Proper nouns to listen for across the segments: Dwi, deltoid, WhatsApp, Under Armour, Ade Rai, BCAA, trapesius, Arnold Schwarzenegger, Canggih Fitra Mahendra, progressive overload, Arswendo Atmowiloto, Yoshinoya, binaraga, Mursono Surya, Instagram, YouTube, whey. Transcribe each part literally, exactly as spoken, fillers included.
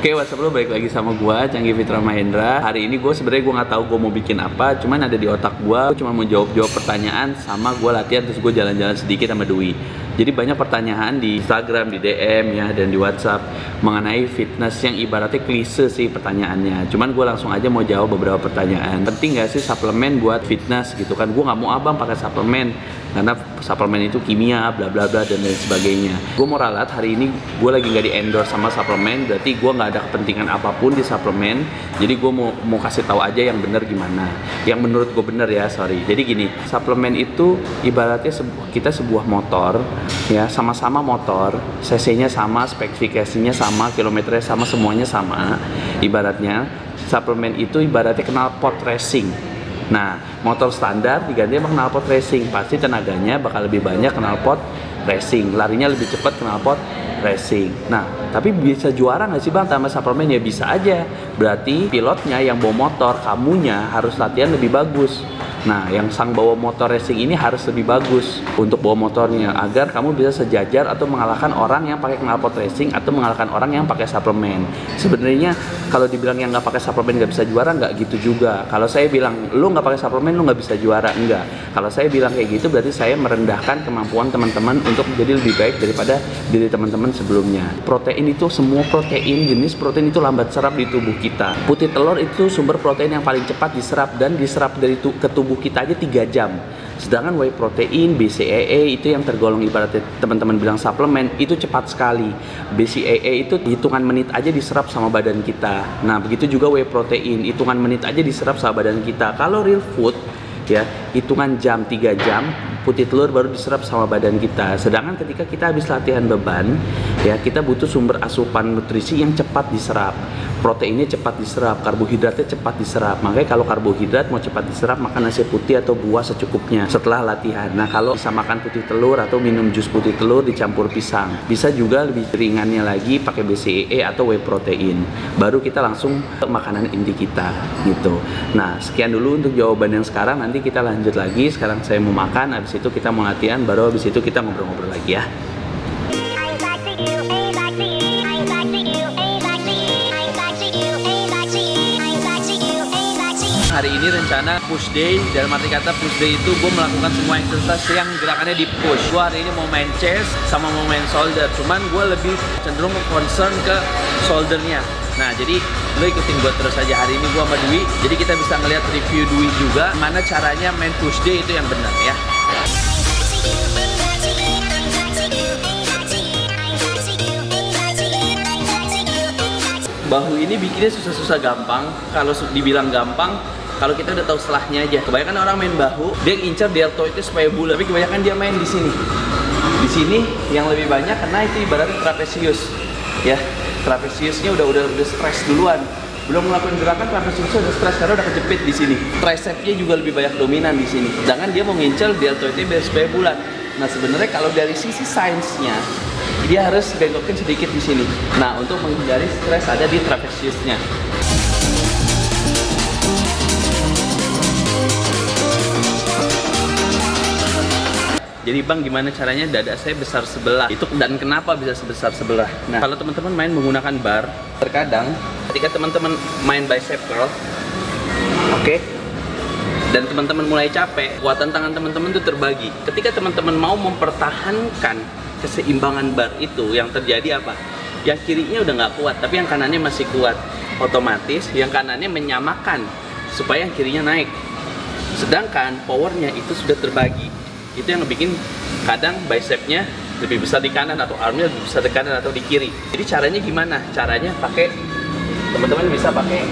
Oke, okay, what's up lo, balik lagi sama gua, Canggih Fitra Mahendra. Hari ini gue sebenarnya gue nggak tahu gue mau bikin apa, cuman ada di otak gua. Gue cuma mau jawab-jawab pertanyaan sama gue latihan, terus gue jalan-jalan sedikit sama Dwi. Jadi banyak pertanyaan di Instagram, di D M ya, dan di WhatsApp mengenai fitness yang ibaratnya klise sih pertanyaannya. Cuman gue langsung aja mau jawab beberapa pertanyaan. Penting nggak sih suplemen buat fitness gitu kan? Gue nggak mau abang pakai suplemen karena suplemen itu kimia, bla bla bla dan lain sebagainya. Gue mau ralat hari ini gue lagi nggak di endorse sama suplemen, berarti gue nggak ada kepentingan apapun di suplemen. Jadi gue mau mau kasih tahu aja yang benar gimana, yang menurut gue benar ya, sorry. Jadi gini, suplemen itu ibaratnya sebu kita sebuah motor ya, sama-sama motor, C C-nya sama, spesifikasinya sama, kilometernya sama, semuanya sama. Ibaratnya suplemen itu ibaratnya knalpot racing. Nah, motor standar diganti sama knalpot racing, pasti tenaganya bakal lebih banyak knalpot racing, larinya lebih cepat knalpot racing. Nah, tapi bisa juara nggak sih bang sama suplemen? Ya bisa aja. Berarti pilotnya yang bawa motor, kamunya harus latihan lebih bagus. Nah, yang sang bawa motor racing ini harus lebih bagus untuk bawa motornya, agar kamu bisa sejajar atau mengalahkan orang yang pakai knalpot racing atau mengalahkan orang yang pakai suplemen. Sebenarnya kalau dibilang yang nggak pakai suplemen nggak bisa juara, nggak gitu juga. Kalau saya bilang lu nggak pakai suplemen lu nggak bisa juara, enggak. Kalau saya bilang kayak gitu berarti saya merendahkan kemampuan teman-teman untuk menjadi lebih baik daripada diri teman-teman sebelumnya. Protein itu, semua protein, jenis protein itu lambat serap di tubuh kita. Putih telur itu sumber protein yang paling cepat diserap, dan diserap dari ke tubuh kita aja tiga jam. Sedangkan whey protein, B C A A itu yang tergolong ibaratnya teman-teman bilang suplemen, itu cepat sekali. B C A A itu hitungan menit aja diserap sama badan kita. Nah, begitu juga whey protein, hitungan menit aja diserap sama badan kita. Kalau real food ya, hitungan jam, tiga jam putih telur baru diserap sama badan kita. Sedangkan ketika kita habis latihan beban ya, kita butuh sumber asupan nutrisi yang cepat diserap. Proteinnya cepat diserap, karbohidratnya cepat diserap. Makanya kalau karbohidrat mau cepat diserap, makan nasi putih atau buah secukupnya setelah latihan. Nah, kalau bisa makan putih telur atau minum jus putih telur dicampur pisang. Bisa juga lebih ringannya lagi pakai B C A A atau whey protein. Baru kita langsung ke makanan inti kita gitu. Nah, sekian dulu untuk jawaban yang sekarang. Nanti kita lanjut lagi. Sekarang saya mau makan, habis itu kita mau latihan, baru habis itu kita ngobrol-ngobrol lagi ya. Hari ini rencana push day, dalam arti kata push day itu gue melakukan semua exercise yang gerakannya di push. Gue hari ini mau main chest sama mau main shoulder, cuman gue lebih cenderung concern ke shouldernya. Nah, jadi lo ikutin gue terus aja. Hari ini gue sama Dwi, jadi kita bisa ngeliat review Dwi juga mana caranya main push day itu yang benar ya. Bahu ini bikinnya susah-susah gampang. Kalau dibilang gampang, kalau kita udah tahu selahnya aja. Kebanyakan orang main bahu, dia incar deltoidnya supaya bulat, tapi kebanyakan dia main di sini. Di sini yang lebih banyak karena itu ibaratnya trapesius. Ya, trapesiusnya udah udah udah stres duluan. Belum melakukan gerakan, trapesiusnya udah stres karena udah kejepit di sini. Tricepnya juga lebih banyak dominan di sini. Sedangkan dia mau ngincer deltoidnya biar supaya bulat. Nah, sebenarnya kalau dari sisi sainsnya, dia harus bengkokin sedikit di sini. Nah, untuk menghindari stres ada di trapesiusnya. Jadi bang, gimana caranya dada saya besar sebelah? Itu dan kenapa bisa sebesar sebelah? Nah, kalau teman-teman main menggunakan bar, terkadang ketika teman-teman main bicep curl, oke, okay, dan teman-teman mulai capek, kekuatan tangan teman-teman itu terbagi. Ketika teman-teman mau mempertahankan keseimbangan bar itu, yang terjadi apa? Yang kirinya udah nggak kuat, tapi yang kanannya masih kuat. Otomatis yang kanannya menyamakan supaya yang kirinya naik. Sedangkan powernya itu sudah terbagi. Itu yang bikin kadang bicepnya lebih besar di kanan atau armnya lebih besar di kanan atau di kiri. Jadi caranya gimana? Caranya pakai, teman-teman bisa pakai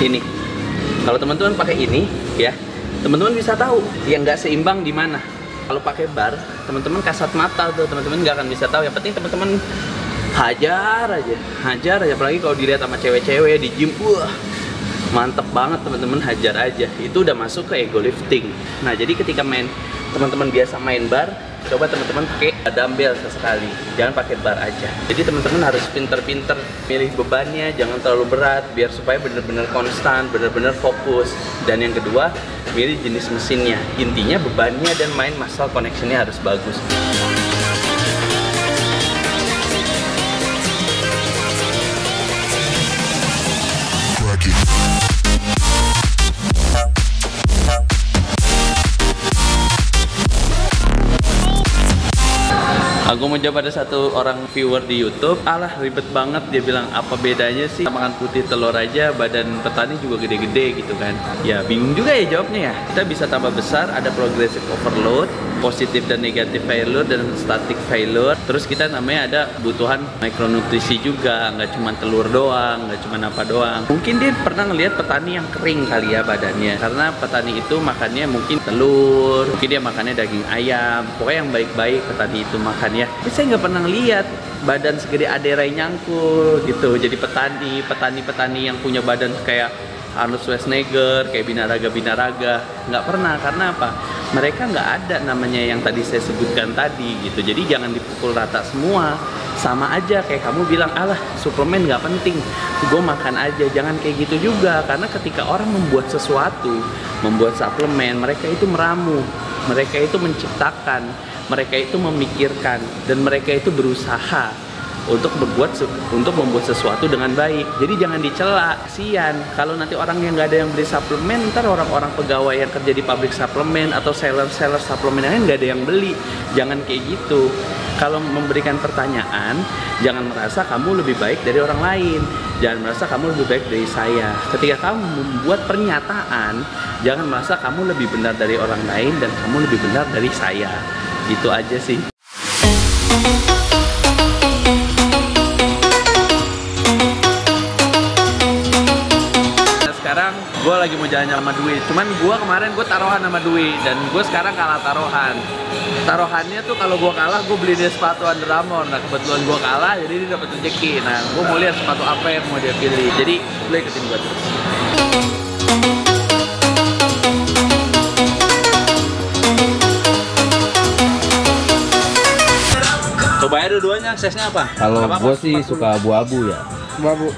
ini. Kalau teman-teman pakai ini ya, teman-teman bisa tahu yang nggak seimbang di mana. Kalau pakai bar, teman-teman kasat mata tuh, teman-teman nggak akan bisa tahu. Yang penting teman-teman hajar aja, hajar aja. Apalagi kalau dilihat sama cewek-cewek di gym, wah mantep banget, teman-teman hajar aja. Itu udah masuk ke ego lifting. Nah, jadi ketika main, teman-teman biasa main bar, coba teman-teman pakai dumbbell sesekali, jangan pakai bar aja. Jadi teman-teman harus pinter-pinter milih bebannya, jangan terlalu berat, biar supaya bener-bener konstan, bener-bener fokus. Dan yang kedua, milih jenis mesinnya. Intinya bebannya dan main muscle connection-nya harus bagus. Aku mau jawab ada satu orang viewer di YouTube, alah ribet banget, dia bilang apa bedanya sih makan putih telur aja, badan petani juga gede-gede gitu kan. Ya bingung juga ya jawabnya ya. Kita bisa tambah besar, ada progressive overload, positif dan negatif failure, dan static failure. Terus kita namanya ada kebutuhan mikronutrisi juga, nggak cuma telur doang, nggak cuma apa doang. Mungkin dia pernah ngelihat petani yang kering kali ya badannya, karena petani itu makannya mungkin telur, mungkin dia makannya daging ayam, pokoknya yang baik-baik petani itu makan ya. Tapi saya nggak pernah ngelihat badan segede Ade Rai nyangkul gitu. Jadi petani, petani-petani yang punya badan kayak Arnold Schwarzenegger, kayak binaraga-binaraga, nggak pernah. Karena apa? Mereka nggak ada namanya yang tadi saya sebutkan tadi gitu. Jadi jangan dipukul rata semua. Sama aja kayak kamu bilang, alah suplemen nggak penting, gue makan aja. Jangan kayak gitu juga. Karena ketika orang membuat sesuatu, membuat suplemen, mereka itu meramu, mereka itu menciptakan, mereka itu memikirkan, dan mereka itu berusaha untuk berbuat, untuk membuat sesuatu dengan baik. Jadi jangan dicela, kasihan kalau nanti orang yang nggak ada yang beli suplemen, ntar orang-orang pegawai yang kerja di pabrik suplemen atau seller-seller suplemen lain nggak ada yang beli. Jangan kayak gitu. Kalau memberikan pertanyaan, jangan merasa kamu lebih baik dari orang lain, jangan merasa kamu lebih baik dari saya. Ketika kamu membuat pernyataan, jangan merasa kamu lebih benar dari orang lain dan kamu lebih benar dari saya. Gitu aja sih. Sekarang gue lagi mau jalan-jalan sama Dwi. Cuman gue kemarin gue taruhan sama Dwi, dan gue sekarang kalah taruhan. Taruhannya tuh kalau gue kalah gue beli dia sepatu Under Armour. Nah kebetulan gue kalah, jadi dia dapat rezeki. Nah gue mau lihat sepatu apa yang mau dia pilih. Jadi gue ikutin gue terus. Coba aja dua-duanya, aksesnya apa? Kalau gue sih suka abu-abu ya. Abu-abu.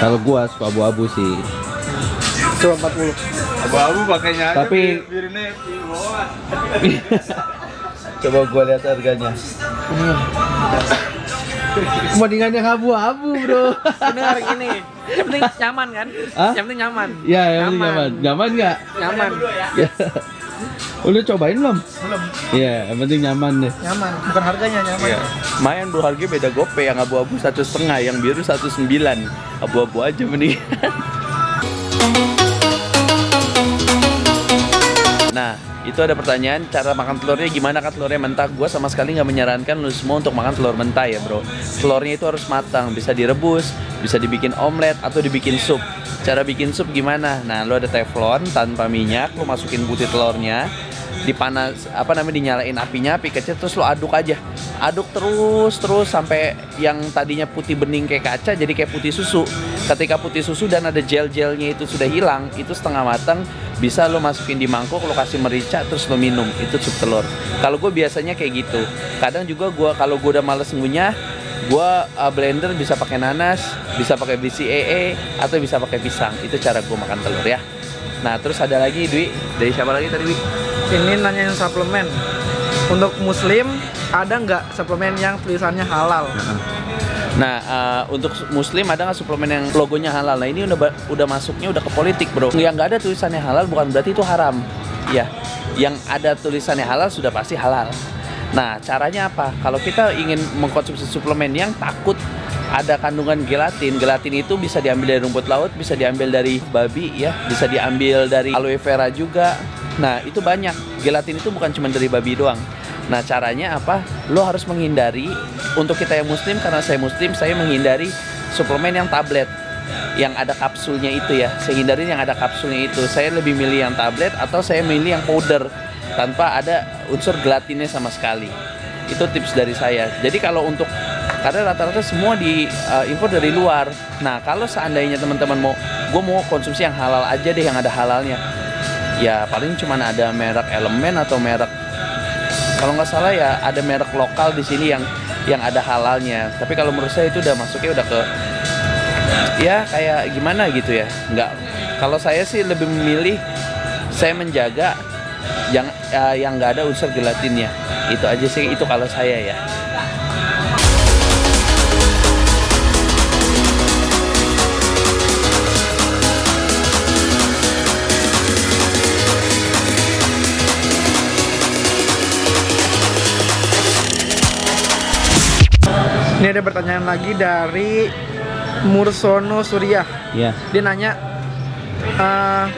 Kalau gue suka abu-abu sih. Coba empat puluh. Abu-abu pakainya aja. Tapi birinnya di bawah. Coba gue lihat harganya. Mendingan yang abu-abu, bro. Benar gini. Yang penting nyaman kan? Hah? Yang penting nyaman. Iya, yang penting nyaman. Nyaman nggak? Nyaman. Udah cobain belum? Belum. Iya, yang penting nyaman deh. Nyaman, bukan harganya nyaman. Iya. Mayan bro, harganya beda gope. Yang abu-abu satu setengah, yang biru satu sembilan. Abu-abu aja mendingan. Nah, itu ada pertanyaan cara makan telurnya gimana kan, telurnya mentah. Gua sama sekali nggak menyarankan lu semua untuk makan telur mentah ya bro. Telurnya itu harus matang, bisa direbus, bisa dibikin omelet atau dibikin sup. Cara bikin sup gimana? Nah, lu ada teflon tanpa minyak, lu masukin putih telurnya, dipanas apa namanya, dinyalain apinya, api kecil, terus lu aduk aja. Aduk terus terus sampai yang tadinya putih bening kayak kaca jadi kayak putih susu. Ketika putih susu dan ada gel-gelnya itu sudah hilang, itu setengah matang, bisa lo masukin di mangkok, lo kasih merica, terus lo minum. Itu sup telur. Kalau gue biasanya kayak gitu. Kadang juga gue kalau gue udah males ngunyah, gue uh, blender bisa pakai nanas, bisa pakai B C A A, atau bisa pakai pisang. Itu cara gue makan telur ya. Nah terus ada lagi Dwi, dari siapa lagi tadi Dwi? Ini nanyain suplemen. Untuk muslim ada nggak suplemen yang tulisannya halal? Nah, uh, untuk muslim ada nggak suplemen yang logonya halal? Nah, ini udah udah masuknya udah ke politik, bro. Yang nggak ada tulisannya halal bukan berarti itu haram. Ya, yang ada tulisannya halal sudah pasti halal. Nah, caranya apa? Kalau kita ingin mengkonsumsi suplemen yang takut ada kandungan gelatin, gelatin itu bisa diambil dari rumput laut, bisa diambil dari babi, ya, bisa diambil dari aloe vera juga. Nah, itu banyak. Gelatin itu bukan cuma dari babi doang. Nah, caranya apa? Lo harus menghindari, untuk kita yang muslim, karena saya muslim, saya menghindari suplemen yang tablet, yang ada kapsulnya itu ya. Saya hindari yang ada kapsulnya itu. Saya lebih milih yang tablet, atau saya milih yang powder, tanpa ada unsur gelatinnya sama sekali. Itu tips dari saya. Jadi kalau untuk, karena rata-rata semua di uh, impor dari luar. Nah, kalau seandainya teman-teman mau, gue mau konsumsi yang halal aja deh, yang ada halalnya. Ya, paling cuma ada merek Elemen atau merek, kalau nggak salah ya ada merek lokal di sini yang yang ada halalnya. Tapi kalau menurut saya itu udah masuknya udah ke ya kayak gimana gitu ya. Nggak, kalau saya sih lebih memilih saya menjaga yang uh, yang nggak ada unsur gelatinnya. Itu aja sih, itu kalau saya ya. Ini ada pertanyaan lagi dari Mursono Surya. Iya. Dia nanya, uh,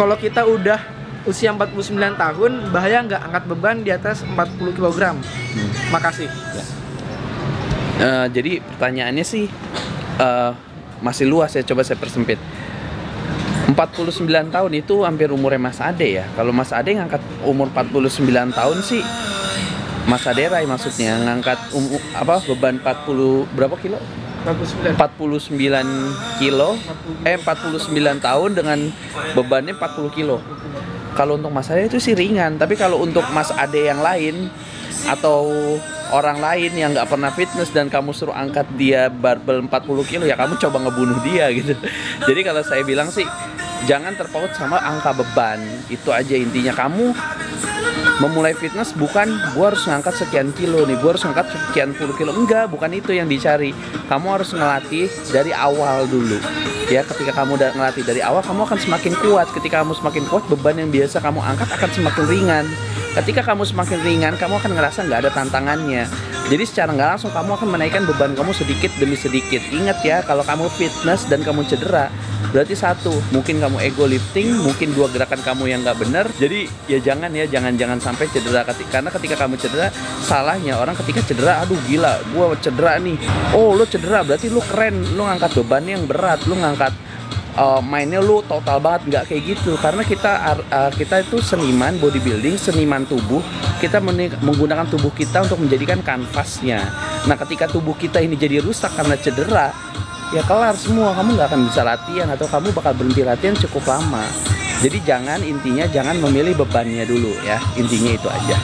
kalau kita udah usia empat puluh sembilan tahun, bahaya nggak angkat beban di atas empat puluh kilogram? Hmm. Makasih. Ya. Uh, jadi pertanyaannya sih uh, masih luas ya, coba saya persempit. Empat puluh sembilan tahun itu hampir umurnya Mas Ade ya. Kalau Mas Ade ngangkat umur empat puluh sembilan tahun sih, Mas Ade Rai maksudnya ngangkat um, apa beban empat puluh berapa kilo? empat puluh sembilan kilo eh empat puluh sembilan tahun dengan bebannya empat puluh kilo. Kalau untuk Mas Ade itu sih ringan, tapi kalau untuk Mas Ade yang lain atau orang lain yang nggak pernah fitness dan kamu suruh angkat dia barbel empat puluh kilo, ya kamu coba ngebunuh dia gitu. Jadi kalau saya bilang sih, jangan terpaut sama angka beban. Itu aja intinya. Kamu memulai fitness bukan gua harus ngangkat sekian kilo nih, gua harus ngangkat sekian puluh kilo. Enggak, bukan itu yang dicari. Kamu harus ngelatih dari awal dulu. Ya, ketika kamu udah ngelatih dari awal, kamu akan semakin kuat. Ketika kamu semakin kuat, beban yang biasa kamu angkat akan semakin ringan. Ketika kamu semakin ringan, kamu akan ngerasa nggak ada tantangannya. Jadi secara nggak langsung kamu akan menaikkan beban kamu sedikit demi sedikit. Ingat ya, kalau kamu fitness dan kamu cedera, berarti satu, mungkin kamu ego lifting, mungkin dua gerakan kamu yang nggak bener. Jadi ya jangan ya, jangan-jangan sampai cedera. Karena ketika kamu cedera, salahnya orang ketika cedera, aduh gila, gua cedera nih. Oh, lu cedera, berarti lu keren, lu ngangkat beban yang berat, lu ngangkat Uh, mainnya lu total banget. Nggak kayak gitu, karena kita uh, kita itu seniman bodybuilding, seniman tubuh. Kita menggunakan tubuh kita untuk menjadikan kanvasnya. Nah, ketika tubuh kita ini jadi rusak karena cedera, ya kelar semua, kamu nggak akan bisa latihan atau kamu bakal berhenti latihan cukup lama. Jadi jangan, intinya jangan memilih bebannya dulu ya, intinya itu aja.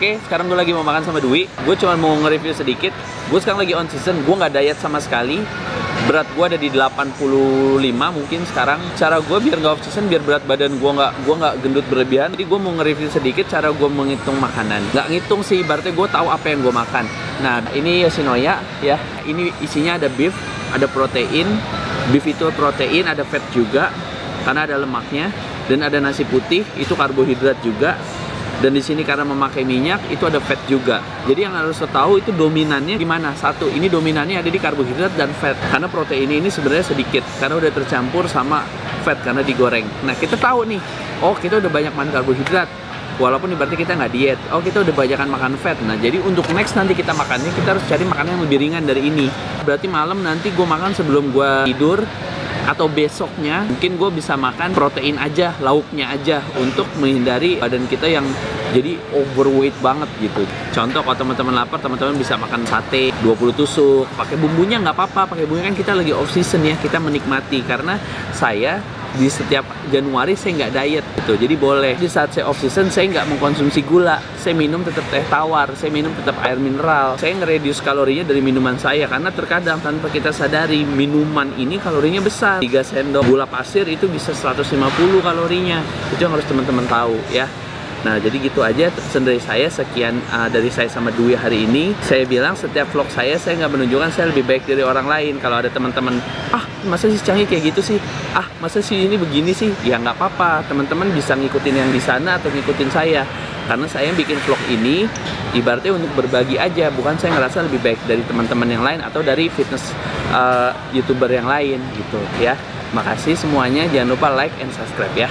Oke, sekarang gue lagi mau makan sama Dwi. Gue cuma mau nge-review sedikit. Gue sekarang lagi on season, gue nggak diet sama sekali. Berat gue ada di delapan puluh lima mungkin sekarang. Cara gue biar nggak off season, biar berat badan gue nggak gue nggak gendut berlebihan. Jadi gue mau nge-review sedikit cara gue menghitung makanan. Nggak ngitung sih, berarti gue tahu apa yang gue makan. Nah, ini Yoshinoya ya. Ini isinya ada beef, ada protein. Beef itu protein, ada fat juga karena ada lemaknya, dan ada nasi putih itu karbohidrat juga. Dan di sini karena memakai minyak, itu ada fat juga. Jadi yang harus tahu itu dominannya gimana. Satu, ini dominannya ada di karbohidrat dan fat. Karena protein ini sebenarnya sedikit, karena udah tercampur sama fat, karena digoreng. Nah, kita tahu nih, oh kita udah banyak makan karbohidrat, walaupun berarti kita nggak diet. Oh, kita udah banyakan makan fat. Nah, jadi untuk next nanti kita makannya, kita harus cari makanan yang lebih ringan dari ini. Berarti malam nanti gue makan sebelum gue tidur, atau besoknya mungkin gue bisa makan protein aja, lauknya aja, untuk menghindari badan kita yang jadi overweight banget gitu. Contoh, kalau teman-teman lapar, teman-teman bisa makan sate dua puluh tusuk, pakai bumbunya nggak apa-apa. Pakai bumbunya kan kita lagi off season ya, kita menikmati. Karena saya di setiap Januari saya nggak diet gitu, jadi boleh. Di saat saya off season, saya nggak mengkonsumsi gula, saya minum tetap teh tawar, saya minum tetap air mineral, saya nge-reduce kalorinya dari minuman saya. Karena terkadang tanpa kita sadari, minuman ini kalorinya besar. Tiga sendok gula pasir itu bisa seratus lima puluh kalorinya. Itu yang harus teman-teman tahu ya. Nah, jadi gitu aja dari saya. Sekian uh, dari saya sama Dwi hari ini. Saya bilang setiap vlog saya, saya nggak menunjukkan saya lebih baik dari orang lain. Kalau ada teman-teman, ah masa sih Canggih kayak gitu sih, ah masa sih ini begini sih, ya nggak apa-apa. Teman-teman bisa ngikutin yang di sana atau ngikutin saya. Karena saya bikin vlog ini ibaratnya untuk berbagi aja, bukan saya ngerasa lebih baik dari teman-teman yang lain atau dari fitness uh, youtuber yang lain gitu ya. Makasih semuanya, jangan lupa like and subscribe ya.